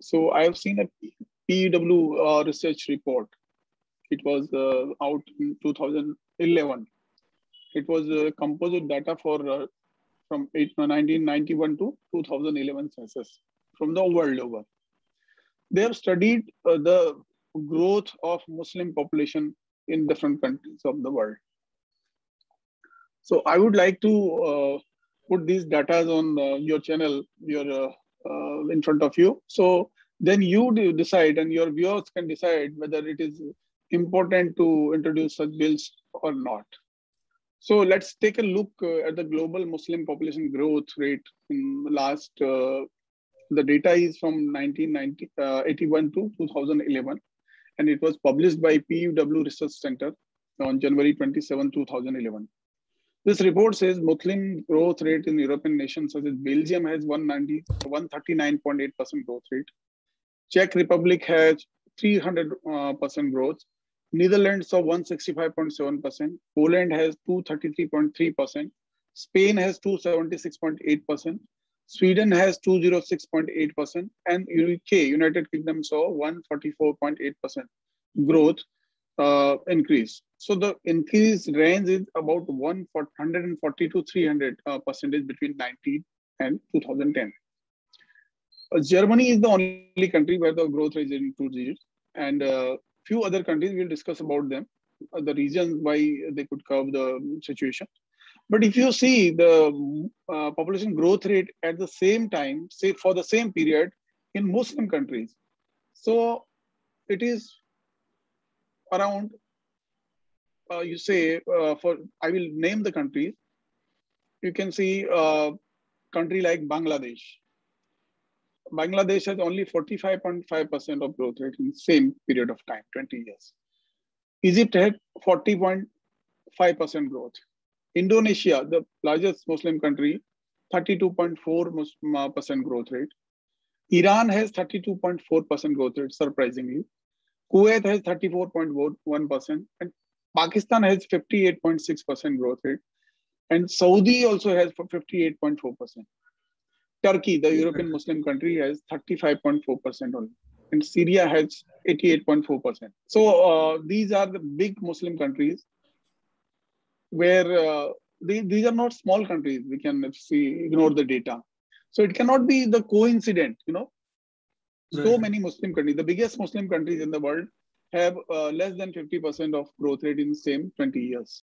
So I have seen a PEW research report. It was out in 2011. It was composite data for from 1991 to 2011 census from the world over. They have studied the growth of Muslim population in different countries of the world. So I would like to put these data on your channel, in front of you. So then you decide, and your viewers can decide whether it is important to introduce such bills or not. So let's take a look at the global Muslim population growth rate in the last, the data is from 1981 to 2011, and it was published by PUW Research Center on January 27, 2011. This report says Muslim growth rate in European nations such as Belgium has 139.8% growth rate. Czech Republic has 300% growth. Netherlands of 165.7%. Poland has 233.3%. Spain has 276.8%. Sweden has 206.8%. And UK, United Kingdom, saw 144.8% growth increase. So the increase range is about 140 to 300% between 19 and 2010. Germany is the only country where the growth rate is in two digits, and few other countries, we'll discuss about them, the reasons why they could curb the situation. But if you see the population growth rate at the same time, say for the same period in Muslim countries, so it is around, you say, for I will name the countries. You can see a country like Bangladesh. Bangladesh has only 45.5% of growth rate in the same period of time, 20 years. Egypt had 40.5% growth. Indonesia, the largest Muslim country, 32.4% growth rate. Iran has 32.4% growth rate, surprisingly. Kuwait has 34.1%, and Pakistan has 58.6% growth rate. And Saudi also has 58.4%. Turkey, the European Muslim country, has 35.4% only, and Syria has 88.4%. So these are the big Muslim countries where these are not small countries. We can see, ignore the data. So it cannot be the coincident, you know. Right. So many Muslim countries, the biggest Muslim countries in the world, have less than 50% of growth rate in the same 20 years.